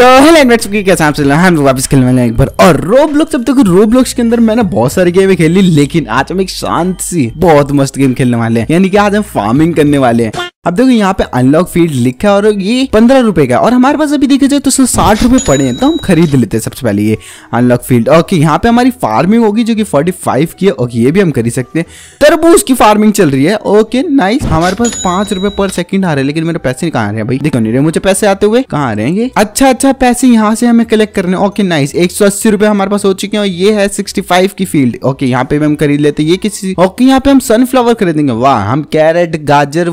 तो hello androids की कैसे आप हम वापस खेलने वाले हैं एक बार और रोब्लॉक्स। अब तक रोब्लॉक्स के अंदर मैंने बहुत सारी गेम खेली, लेकिन आज हम एक शांत सी बहुत मस्त गेम खेलने वाले हैं, यानी कि आज हम फार्मिंग करने वाले हैं। अब देखो यहाँ पे अनलॉक फीड लिखा है और ये 15 रुपए का, और हमारे पास अभी देखा जाए तो 60 रुपए पड़े हैं, तो हम खरीद लेते हैं सबसे पहले ये अनलॉक फील्ड। ओके, यहाँ पे हमारी फार्मिंग होगी जो कि 45 की है। ओके, ये भी हम खरीद सकते हैं। तरबूज की फार्मिंग चल रही है। ओके नाइस, हमारे पास 5 रुपए पर सेकंड आ रहे हैं, लेकिन मेरे पैसे कहाँ आ रहे हैं भाई? देखो नहीं रहे मुझे पैसे आते हुए, कहाँ आ रहे हैं? अच्छा, पैसे यहाँ से हमें कलेक्ट करने। ओके नाइस, 180 रुपए हमारे पास हो चुके हैं और ये है 65 की फील्ड। ओके, यहाँ पे भी हम खरीद लेते हैं ये किसी। ओके, यहाँ पे हम सनफ्लावर खरीदेंगे। वाह, हम कैरेट गाजर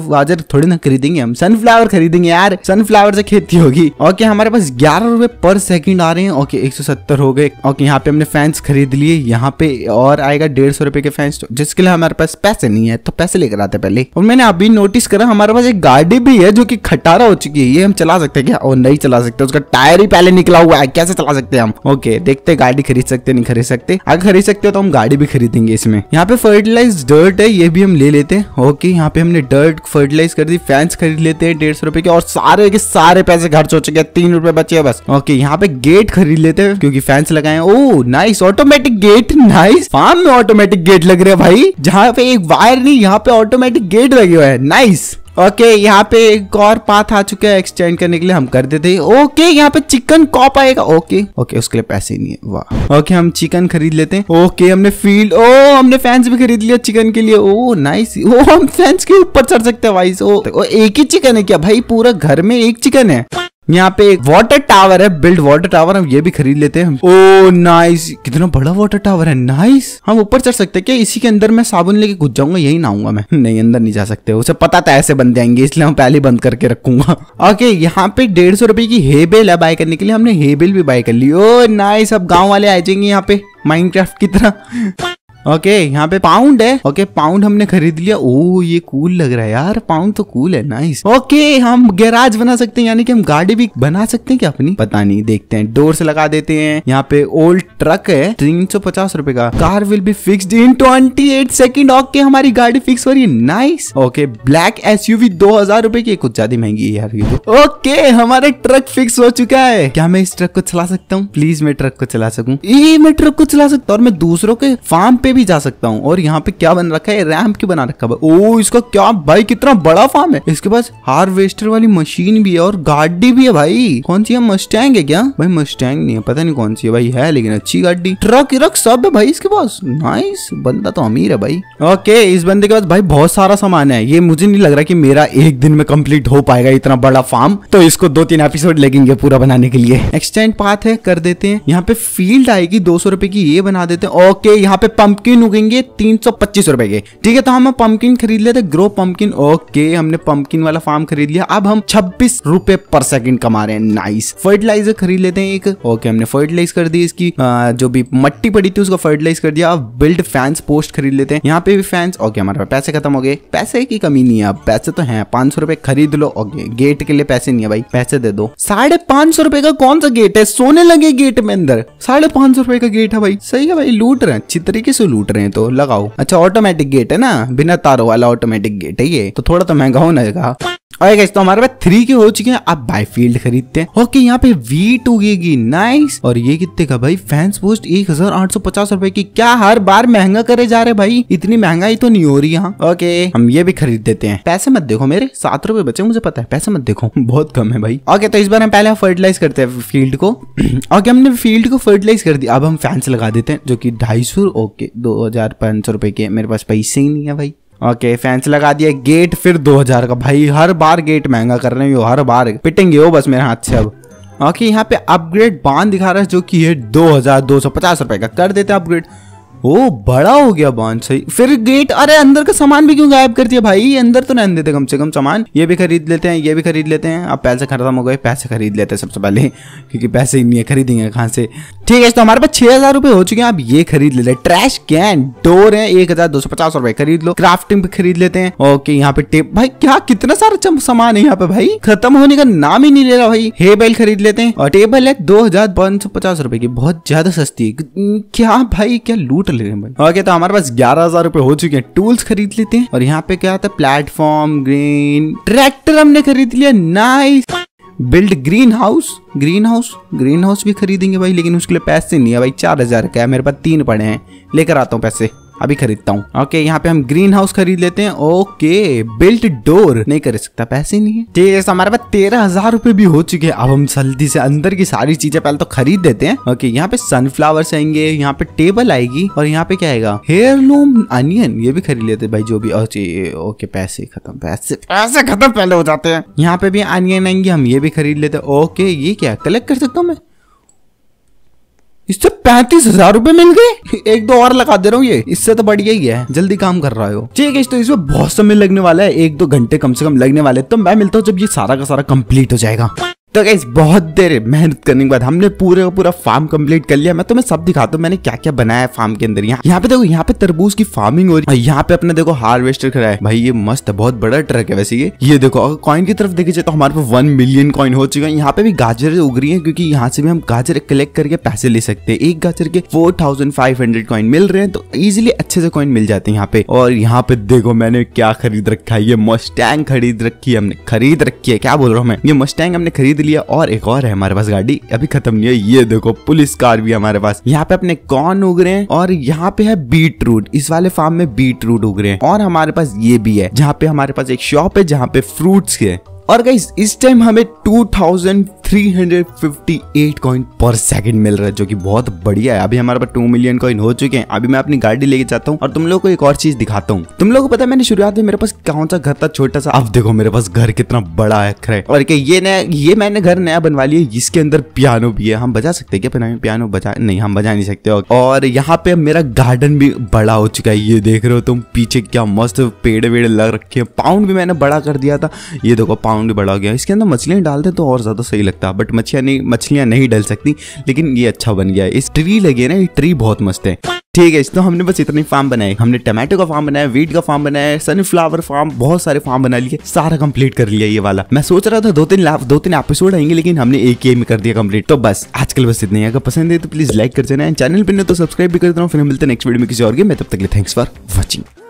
थोड़ी ना खरीदेंगे, हम सनफ्लावर खरीदेंगे यार, सनफ्लावर से खेती होगी। ओके, हमारे पास 11 रुपए पर सेकंड आ रहे हैं। ओके, 170 हो गए। ओके, यहाँ पे हमने फैंस खरीद लिए। यहाँ पे और आएगा 150 रुपए के फैंस, जिसके लिए हमारे पास पैसे नहीं है, तो पैसे लेकर आते पहले। और मैंने अभी नोटिस करा हमारे पास एक गाड़ी भी है जो की खटारा हो चुकी है। ये हम चला सकते हैं क्या? और नहीं चला सकते, उसका टायर ही पहले निकला हुआ है, कैसे चला सकते हैं हम? ओके, देखते गाड़ी खरीद सकते नहीं खरीद सकते। अगर खरीद सकते तो हम गाड़ी भी खरीदेंगे। इसमें यहाँ पे फर्टिलाइज डर्ट है, ये भी हम ले लेते हैं। ओके, यहाँ पे हमने डर्ट फर्टिलाइज कर दी। फैंस खरीद लेते हैं 150 रुपए के, और सारे के सारे पैसे खर्च हो चुके हैं, 3 रुपए बचे हैं बस। ओके, यहाँ पे गेट खरीद लेते हैं क्योंकि फैंस लगाए हैं। Oh nice, automatic gate. Nice, farm में ऑटोमेटिक गेट लग रहे हैं भाई, जहाँ पे एक वायर नहीं, यहाँ पे ऑटोमेटिक गेट लगे हुए हैं। नाइस। ओके, यहाँ पे एक और पाथ आ चुका है एक्सटेंड करने के लिए, हम कर देते हैं। ओके, यहाँ पे चिकन कॉप आएगा। ओके, उसके लिए पैसे नहीं है। वाह। ओके, हम चिकन खरीद लेते हैं। ओके, हमने फील्ड, ओ हमने फैंस भी खरीद लिया चिकन के लिए। ओ नाइस, ओ हम फैंस के ऊपर चढ़ सकते हैं भाई। ओ एक ही चिकन है क्या भाई? पूरा घर में एक चिकन है। यहाँ पे एक वाटर टावर है, बिल्ड वाटर टावर, हम ये भी खरीद लेते हैं। ओ नाइस, कितना बड़ा वाटर टावर है। नाइस, हम ऊपर चढ़ सकते हैं क्या इसी के अंदर? मैं साबुन लेके घुस जाऊंगा, यही नहाऊंगा मैं। नहीं, अंदर नहीं जा सकते, उसे पता था ऐसे बन जाएंगे, इसलिए हम पहले बंद करके रखूंगा। ओके, यहाँ पे 150 रुपए की हेबेल है बाय करने के लिए, हमने हेबेल भी बाय कर ली। ओ नाइस, अब गाँव वाले आ जाएंगे यहाँ पे माइनक्राफ्ट की तरह। ओके, यहाँ पे पाउंड है। ओके, पाउंड हमने खरीद लिया। ओ ये कूल लग रहा है यार, पाउंड तो कूल है। नाइस। ओके, हम गैराज बना सकते हैं, यानी कि हम गाड़ी भी बना सकते हैं क्या अपनी? पता नहीं, देखते हैं। डोर्स लगा देते हैं। यहाँ पे ओल्ड ट्रक है, 350 रुपए का। Car will be fixed in 28 second. Okay, हमारी गाड़ी फिक्स हो रही है। नाइस। ओके, ब्लैक SUV 2000 रुपए की, कुछ ज्यादा महंगी है यार ये तो। ओके, हमारा ट्रक फिक्स हो चुका है। क्या मैं इस ट्रक को चला सकता हूँ? प्लीज मैं ट्रक को चला सकूँ? मैं ट्रक को चला सकता हूँ, और मैं दूसरों के फार्म पे भी जा सकता हूँ। और यहाँ पे क्या बन रखा है? रैंप क्यों बना रखा है? ओह, इसका क्या भाई, कितना बड़ा फार्म है। इसके पास हार्वेस्टर वाली मशीन भी है और गाड़ी भी है भाई। कौन सी है? मस्टैंग है क्या भाई? मस्टैंग नहीं है, पता नहीं कौन सी है भाई, है लेकिन अच्छी गाड़ी। ट्रक इरक सब है भाई इसके पास। नाइस, बंदा तो अमीर है भाई। ओके, इस बंदे के पास भाई बहुत सारा सामान है। ये मुझे नहीं लग रहा कि मेरा एक दिन में कंप्लीट हो पाएगा इतना बड़ा फार्म, तो इसको 2-3 एपिसोड लगेंगे पूरा बनाने के लिए। एक्सटेंड पाथ है, कर देते हैं। यहाँ पे फील्ड आएगी 200 रुपए की, ये बना देते हैं। ओके, यहाँ पे पंपकिन उगेंगे 325 रुपए के। ठीक है, तो हम पंपकिन खरीद लेते, ग्रो पंपकिन। ओके, हमने पंपकिन वाला फार्म खरीद लिया। अब हम 26 रुपए पर सेकंड कमा रहे हैं। नाइस। फर्टिलाइजर खरीद लेते हैं एक। ओके, हमने फर्टिलाइज कर दी इसकी जो भी मट्टी पड़ी थी उसको फर्टिलाइज कर दिया। अब बिल्ड फैंस पोस्ट खरीद लेते हैं। यहाँ पे भी फैंस। ओके, हमारे पास पैसे खत्म हो गए, पैसे की कमी नहीं है अब, पैसे तो है। 500 रुपए खरीद लो। ओके, गेट के लिए पैसे नहीं है भाई, पैसे दे दो। 550 रुपए का कौन सा गेट है? सोने लगे गेट में अंदर। 550 रुपए का गेट है भाई, सही है भाई, लूट रहे हैं अच्छी तरीके से, लूट रहे हैं तो लगाओ। अच्छा, ऑटोमेटिक गेट है ना, बिना तारों वाला ऑटोमेटिक गेट है ये, तो थोड़ा तो महंगा होने लगा। ओके गाइस, तो हमारे पास 3 के हो चुके हैं, अब बाय फील्ड खरीदते हैं। ओके, यहाँ पे वीट उगेगी। नाइस। और ये कितने का भाई? फैंस पोस्ट 1850 रुपए की। क्या हर बार महंगा करे जा रहे भाई, इतनी महंगाई तो नहीं हो रही यहाँ। ओके, हम ये भी खरीद देते हैं। पैसे मत देखो मेरे, 7 रुपए बचे, मुझे पता है, पैसे मत देखो, बहुत कम है भाई। ओके, तो इस बार हम पहले फर्टिलाइज करते हैं फील्ड को। ओके, हमने फील्ड को फर्टिलाइज कर दिया। अब हम फैंस लगा देते हैं जो की 250। ओके, 2500 रुपए के, मेरे पास पैसे ही नहीं है भाई। ओके, फैंस लगा दिया। गेट फिर 2000 का भाई, हर बार गेट महंगा कर रहे हो, हर बार पिटेंगे हो बस मेरे हाथ से अब। ओके, यहाँ पे अपग्रेड बांध दिखा रहा है जो कि है 2250 रुपए का, कर देते हैं अपग्रेड। ओ बड़ा हो गया बांध, सही। फिर गेट, अरे अंदर का सामान भी क्यों गायब कर दिया भाई? अंदर तो नहीं देते कम से कम सामान। ये भी खरीद लेते हैं, ये भी खरीद लेते हैं। अब पैसे खत्म हो गए, पैसे खरीद लेते हैं सबसे पहले, क्योंकि पैसे ही नहीं है, खरीदेंगे कहाँ से? ठीक है, तो हमारे पास 6000 रुपए हो चुके हैं, अब ये खरीद लेते हैं। ट्रैश कैन डोर है, 1250 रुपए, खरीद लो। क्राफ्टिंग भी खरीद लेते हैं। ओके, यहाँ पे टेप भाई, क्या कितना सारा सामान है यहाँ पे भाई, खत्म होने का नाम ही नहीं ले रहा भाई। हेबल खरीद लेते हैं। और टेबल है 2550 रुपए की, बहुत ज्यादा सस्ती है क्या भाई, क्या लूट ले रहे हैं भाई। ओके, तो हमारे पास 11000 रुपए हो चुके हैं। टूल्स खरीद लेते हैं। और यहाँ पे क्या आता है? प्लेटफॉर्म, ग्रेन, ट्रैक्टर हमने खरीद लिया। नाइस। बिल्ड ग्रीन हाउस भी खरीदेंगे भाई, लेकिन उसके लिए पैसे नहीं है भाई। 4000 का है, मेरे पास 3 पड़े हैं, लेकर आता हूँ पैसे, अभी खरीदता हूँ। ओके, यहाँ पे हम ग्रीन हाउस खरीद लेते हैं। ओके, बिल्ट डोर नहीं कर सकता, पैसे नहीं है। ठीक है, हमारे पास 13,000 रुपए भी हो चुके हैं। अब हम जल्दी से अंदर की सारी चीजें पहले तो खरीद देते हैं। ओके, यहाँ पे सनफ्लावर्स आएंगे, यहाँ पे टेबल आएगी, और यहाँ पे क्या आएगा, हेयरलूम अनियन, ये भी खरीद लेते हैं भाई, जो भी। ओके, पैसे खत्म, पैसे खत्म पहले हो जाते हैं। यहाँ पे भी अनियन आएंगे, हम ये भी खरीद लेते हैं। ओके, ये क्या कलेक्ट कर सकता हूँ मैं? इससे 35,000 रुपए मिल गए। 1-2 और लगा दे रहा हूँ, ये इससे तो बढ़िया ही है, जल्दी काम कर रहा हो। ठीक है, तो इसमें बहुत समय लगने वाला है, 1-2 घंटे कम से कम लगने वाले, तो मैं मिलता हूँ जब ये सारा का सारा कंप्लीट हो जाएगा। तो गाइस, बहुत देर मेहनत करने के बाद हमने पूरे का पूरा फार्म कंप्लीट कर लिया। मैं तुम्हें सब दिखाता हूँ मैंने क्या क्या बनाया है फार्म के अंदर। यहाँ पे देखो, यहाँ पे तरबूज की फार्मिंग हो रही है। यहाँ पे अपने देखो हार्वेस्टर खड़ा है भाई, ये मस्त है, बहुत बड़ा ट्रक है वैसे ये देखो। अगर कॉइन की तरफ देखे जाए तो हमारे पास 1 मिलियन कॉइन हो चुके हैं। यहाँ पे भी गाजर उग रही है, क्योंकि यहाँ से भी हम गाजर कलेक्ट करके पैसे ले सकते हैं। एक गाजर के 4500 कॉइन मिल रहे हैं, तो इजिली अच्छे से कॉइन मिल जाते हैं यहाँ पे। और यहाँ पे देखो मैंने क्या खरीद रखा है, ये मस्टैंग खरीद रखी है हमने, खरीद रखी है, क्या बोल रहा हूँ मैं, ये मस्टैंग हमने खरीद लिया। और एक और है हमारे पास गाड़ी, अभी खत्म नहीं है। ये देखो पुलिस कार भी हमारे पास। यहाँ पे अपने कॉर्न उग रहे हैं, और यहाँ पे है बीट रूट, इस वाले फार्म में बीट रूट उग रहे हैं। और हमारे पास ये भी है, जहाँ पे हमारे पास एक शॉप है जहाँ पे फ्रूट्स के। और गाइस, इस टाइम हमें 2358 कॉइन पर सेकंड मिल रहा है, जो कि बहुत बढ़िया है। अभी हमारे पास 2 मिलियन कॉइन हो चुके हैं। अभी मैं अपनी गाड़ी लेके जाता हूँ और तुम लोगों को एक और चीज दिखाता हूँ। तुम लोगों को पता है मैंने शुरुआत में मेरे पास कौन सा घर था, छोटा सा। अब देखो मेरे पास घर कितना बड़ा है। और ये मैंने घर नया बनवा लिया, जिसके अंदर पियानो भी है। हम बजा सकते हैं क्या पियानो? बजा नहीं, हम बजा नहीं सकते। और यहाँ पे मेरा गार्डन भी बड़ा हो चुका है, ये देख रहे हो तुम। पीछे क्या मस्त पेड़ वेड़ लग रखे हैं। पाउंड भी मैंने बड़ा कर दिया था, ये देखो पाउंड बड़ा गया। इसके अंदर मछलियाँ डालते तो और ज्यादा सही लगता, बट मछलियाँ नहीं डाल सकती, लेकिन ये अच्छा बन गया है। इस ट्री लगे ना, ये ट्री बहुत मस्त है। ठीक है, तो हमने बस इतने फार्म बनाए। हमने टमाटो का फार्म बनाया, वीट का फार्म बनाया, सनफ्लावर फार्म, बहुत सारे फार्म बना लिए, सारा कंप्लीट कर लिया। ये वाला मैं सोच रहा था 2-3 एपिसोड आएंगे, लेकिन हमने एक ही में कर दिया कंप्लीट। तो बस आजकल बस इतने। अगर पसंद है तो प्लीज लाइक कर देना, चैनल पर नहीं तो सब्सक्राइब भी कर देना। फिर हम मिलते हैं नेक्स्ट वीडियो में किसी और गेम में। तब तक थैंक्स फॉर वॉचिंग।